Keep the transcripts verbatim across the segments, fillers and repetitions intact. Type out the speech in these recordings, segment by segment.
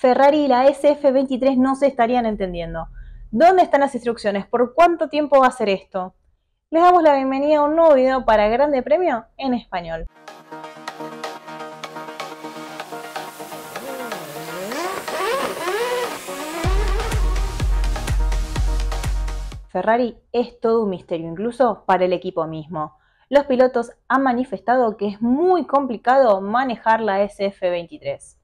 Ferrari y la S F veintitrés no se estarían entendiendo. ¿Dónde están las instrucciones? ¿Por cuánto tiempo va a ser esto? Les damos la bienvenida a un nuevo video para Grande Premio en Español. Ferrari es todo un misterio, incluso para el equipo mismo. Los pilotos han manifestado que es muy complicado manejar la S F veintitrés.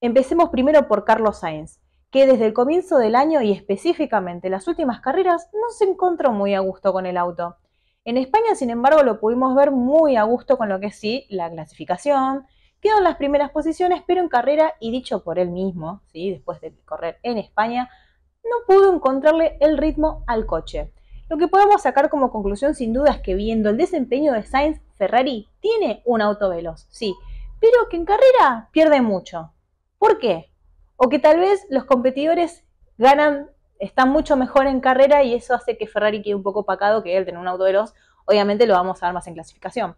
Empecemos primero por Carlos Sainz, que desde el comienzo del año y específicamente las últimas carreras no se encontró muy a gusto con el auto. En España, sin embargo, lo pudimos ver muy a gusto con lo que sí, la clasificación, quedó en las primeras posiciones, pero en carrera, y dicho por él mismo, ¿sí?, después de correr en España, no pudo encontrarle el ritmo al coche. Lo que podemos sacar como conclusión sin duda es que viendo el desempeño de Sainz, Ferrari tiene un auto veloz, sí, pero que en carrera pierde mucho. ¿Por qué? O que tal vez los competidores ganan, están mucho mejor en carrera y eso hace que Ferrari quede un poco opacado, que él tiene un auto veloz, obviamente lo vamos a ver más en clasificación.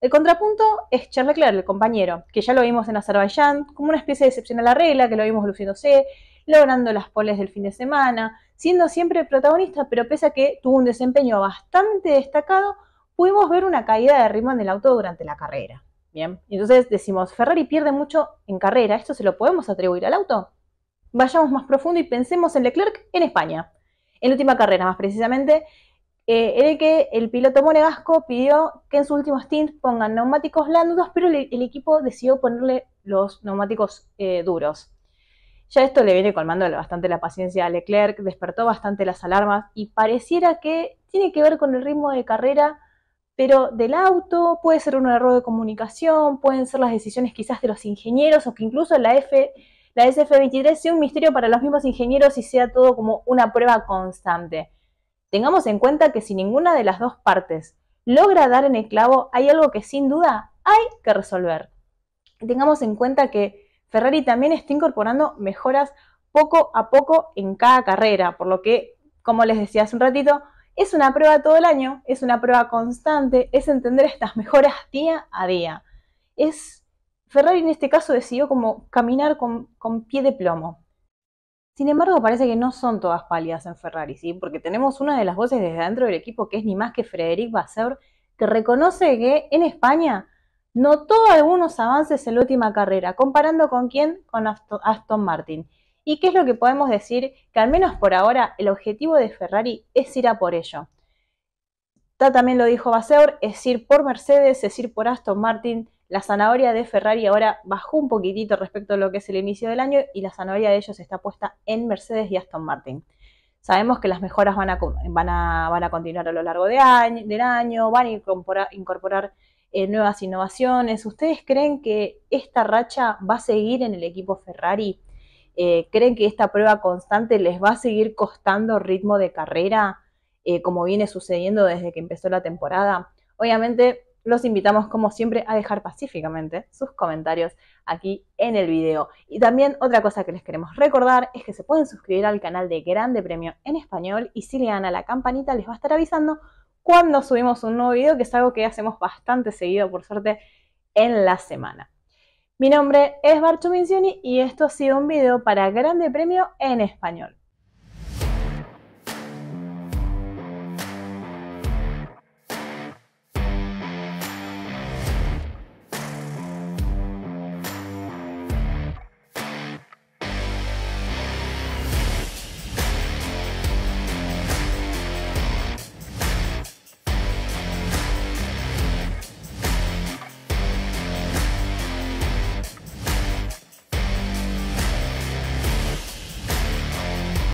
El contrapunto es Charles Leclerc, el compañero, que ya lo vimos en Azerbaiyán, como una especie de excepción a la regla, que lo vimos luciéndose, logrando las poles del fin de semana, siendo siempre el protagonista, pero pese a que tuvo un desempeño bastante destacado, pudimos ver una caída de ritmo en el auto durante la carrera. Bien, entonces decimos, Ferrari pierde mucho en carrera, ¿esto se lo podemos atribuir al auto? Vayamos más profundo y pensemos en Leclerc en España, en la última carrera más precisamente, eh, en el que el piloto monegasco pidió que en su último stint pongan neumáticos blandos, pero el, el equipo decidió ponerle los neumáticos eh, duros. Ya esto le viene colmando bastante la paciencia a Leclerc, despertó bastante las alarmas y pareciera que tiene que ver con el ritmo de carrera, pero del auto, puede ser un error de comunicación, pueden ser las decisiones quizás de los ingenieros o que incluso la, F, la S F veintitrés sea un misterio para los mismos ingenieros y sea todo como una prueba constante. Tengamos en cuenta que si ninguna de las dos partes logra dar en el clavo, hay algo que sin duda hay que resolver. Tengamos en cuenta que Ferrari también está incorporando mejoras poco a poco en cada carrera, por lo que, como les decía hace un ratito, es una prueba todo el año, es una prueba constante, es entender estas mejoras día a día. Es, Ferrari en este caso decidió como caminar con, con pie de plomo. Sin embargo, parece que no son todas pálidas en Ferrari, ¿sí? Porque tenemos una de las voces desde dentro del equipo que es ni más que Frederic Basseur, que reconoce que en España notó algunos avances en la última carrera, comparando con quién, con Aston Martin. ¿Y qué es lo que podemos decir? Que al menos por ahora el objetivo de Ferrari es ir a por ello. Ta también lo dijo Vasseur, es ir por Mercedes, es ir por Aston Martin. La zanahoria de Ferrari ahora bajó un poquitito respecto a lo que es el inicio del año y la zanahoria de ellos está puesta en Mercedes y Aston Martin. Sabemos que las mejoras van a, van a, van a continuar a lo largo de año, del año, van a incorporar... incorporar Eh, nuevas innovaciones. ¿Ustedes creen que esta racha va a seguir en el equipo Ferrari? Eh, ¿Creen que esta prueba constante les va a seguir costando ritmo de carrera, eh, como viene sucediendo desde que empezó la temporada? Obviamente, los invitamos, como siempre, a dejar pacíficamente sus comentarios aquí en el video. Y también otra cosa que les queremos recordar es que se pueden suscribir al canal de Grande Premio en Español y si le dan a la campanita les va a estar avisando cuando subimos un nuevo video, que es algo que hacemos bastante seguido, por suerte, en la semana. Mi nombre es Bartłomiej Cioni y esto ha sido un video para Grande Premio en Español.